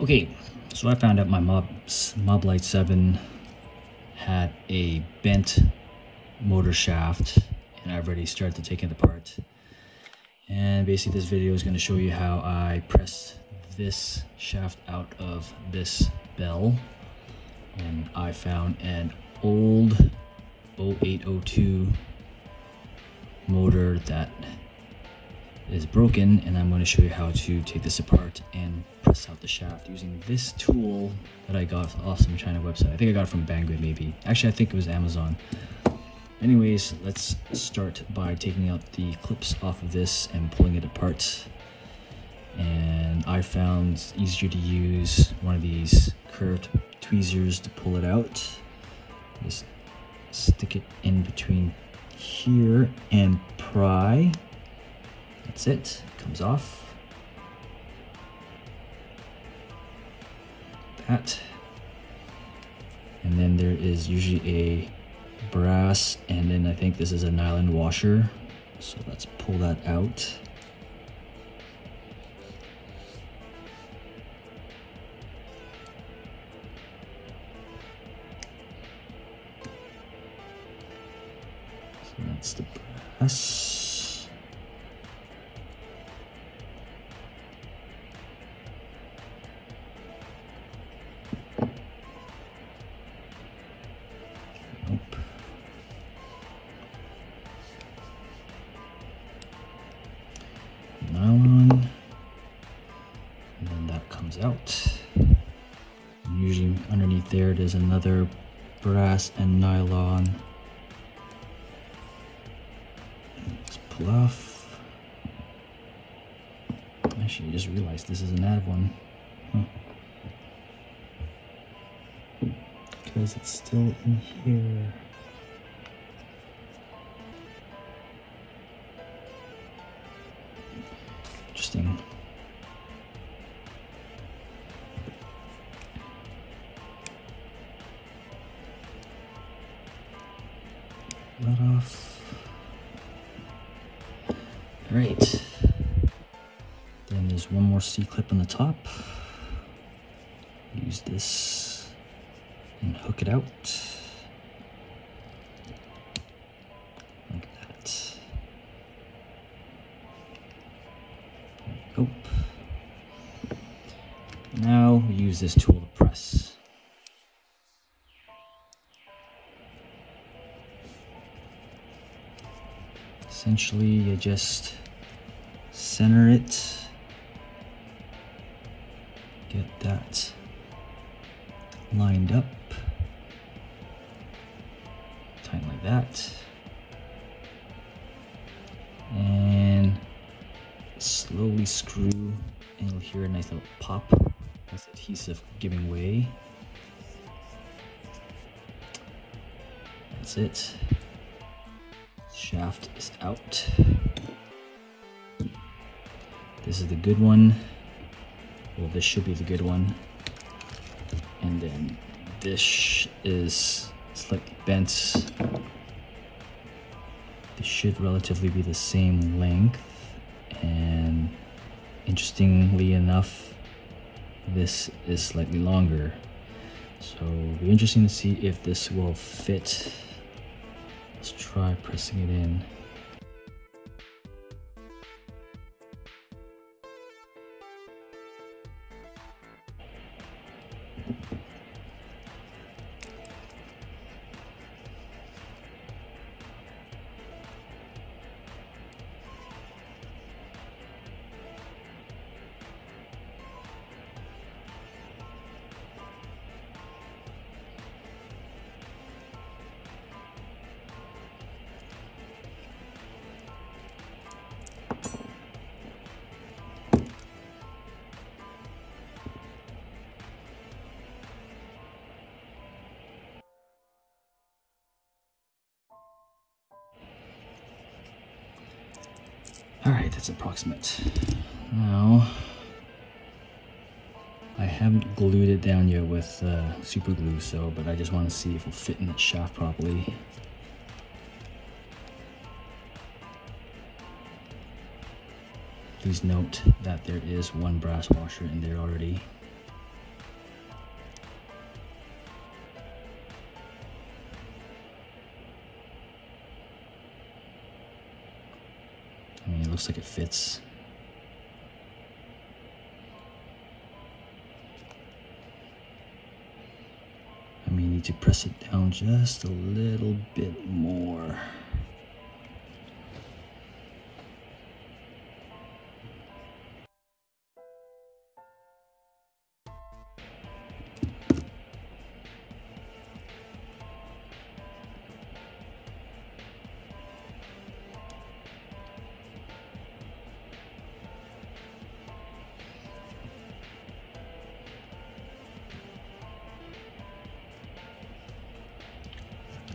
Okay, so I found out my Moblite 7 had a bent motor shaft, and I've already started to take it apart. And basically this video is going to show you how I press this shaft out of this bell. And I found an old 0802 motor that is broken, and I'm going to show you how to take this apart and press out the shaft using this tool that I got off the Awesome China website. I think I got it from Banggood, maybe. Actually, I think it was Amazon. Anyways, let's start by taking out the clips off of this and pulling it apart. And I found it's easier to use one of these curved tweezers to pull it out. Just stick it in between here and pry. That's it, comes off. That. And then there is usually a brass, and then I think this is a nylon washer. So let's pull that out. So that's the brass. Nylon, and then that comes out. And usually underneath there, there's another brass and nylon. Let's pull off. Actually, I just realized this is an add one, because it's still in here. Interesting. Let off. All right. Then there's one more C-clip on the top. Use this and hook it out. Like that. Now we use this tool to press. Essentially, you just center it, get that lined up, tight like that, and slowly screw, and you'll hear a nice little pop. That's adhesive giving way. That's it. Shaft is out. This is the good one. Well, this should be the good one. And then this is slightly bent. This should relatively be the same length. And interestingly enough, this is slightly longer, so it'll be interesting to see if this will fit. Let's try pressing it in. Alright, that's approximate. Now, I haven't glued it down yet with super glue, but I just want to see if it'll fit in that shaft properly. Please note that there is one brass washer in there already. looks like it fits. I may need to press it down just a little bit more.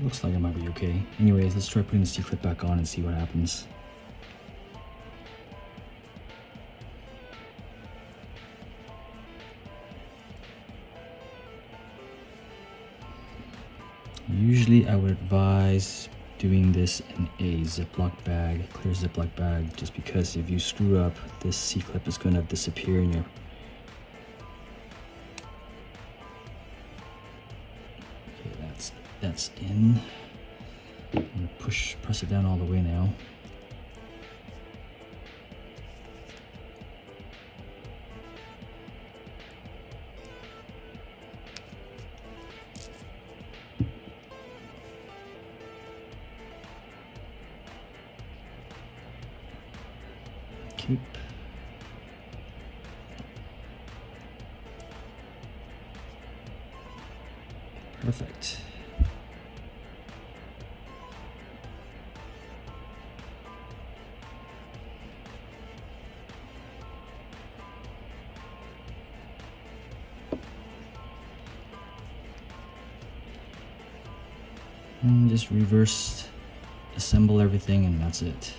Looks like it might be okay. Anyways, let's try putting the C-clip back on and see what happens. Usually I would advise doing this in a Ziploc bag, clear Ziploc bag, just because if you screw up, this C-clip is going to disappear in your that's in. I'm gonna press it down all the way now. Keep. Perfect. And just reverse assemble everything, and that's it.